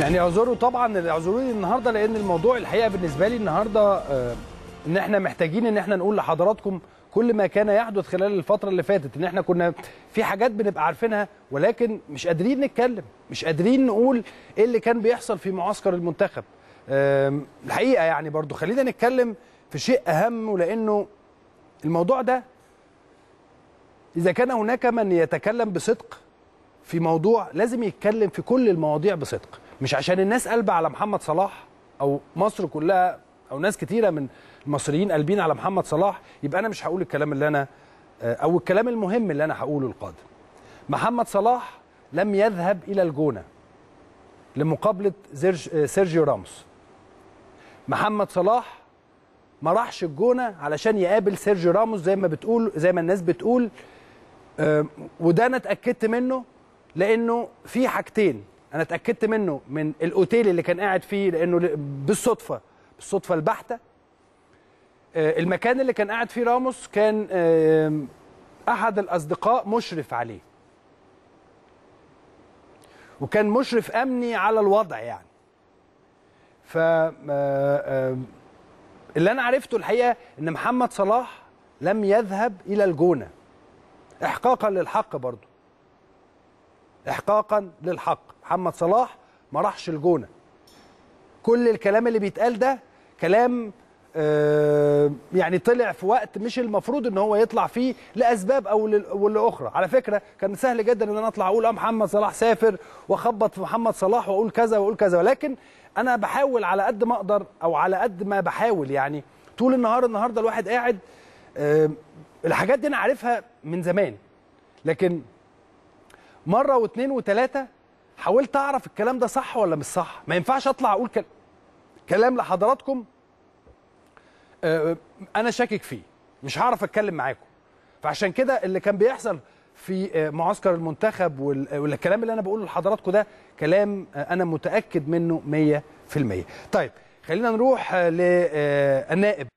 يعني اعذروا طبعا، اعذروني النهارده، لان الموضوع الحقيقه بالنسبه لي النهارده ان احنا محتاجين ان احنا نقول لحضراتكم كل ما كان يحدث خلال الفتره اللي فاتت، ان احنا كنا في حاجات بنبقى عارفينها ولكن مش قادرين نتكلم، مش قادرين نقول ايه اللي كان بيحصل في معسكر المنتخب. الحقيقه يعني برضو خلينا نتكلم في شيء اهم، ولانه الموضوع ده اذا كان هناك من يتكلم بصدق في موضوع لازم يتكلم في كل المواضيع بصدق، مش عشان الناس قلبة على محمد صلاح او مصر كلها او ناس كتيره من المصريين قلبين على محمد صلاح يبقى انا مش هقول الكلام اللي انا او الكلام المهم اللي انا هقوله القادم. محمد صلاح لم يذهب الى الجونة لمقابله سيرجيو راموس. محمد صلاح ما راحش الجونة علشان يقابل سيرجيو راموس زي ما الناس بتقول، وده انا اتاكدت منه، لانه في حاجتين انا اتاكدت منه من الاوتيل اللي كان قاعد فيه، لانه بالصدفه البحته المكان اللي كان قاعد فيه راموس كان احد الاصدقاء مشرف عليه، وكان مشرف امني على الوضع يعني. ف اللي انا عرفته الحقيقه ان محمد صلاح لم يذهب الى الجونة احقاقا للحق، برضو احقاقا للحق محمد صلاح ما راحش الجونة. كل الكلام اللي بيتقال ده كلام يعني طلع في وقت مش المفروض ان هو يطلع فيه لاسباب او لاخرى. على فكره كان سهل جدا ان انا اطلع اقول محمد صلاح سافر واخبط في محمد صلاح واقول كذا واقول كذا، ولكن انا بحاول على قد ما اقدر او على قد ما بحاول يعني طول النهار. النهارده الواحد قاعد الحاجات دي انا عارفها من زمان، لكن مره واثنين وثلاثه حاولت اعرف الكلام ده صح ولا مش صح. ما ينفعش اطلع اقول كلام لحضراتكم انا شاكك فيه، مش هعرف اتكلم معاكم. فعشان كده اللي كان بيحصل في معسكر المنتخب والكلام اللي انا بقوله لحضراتكم ده كلام انا متاكد منه 100%. طيب خلينا نروح للنائب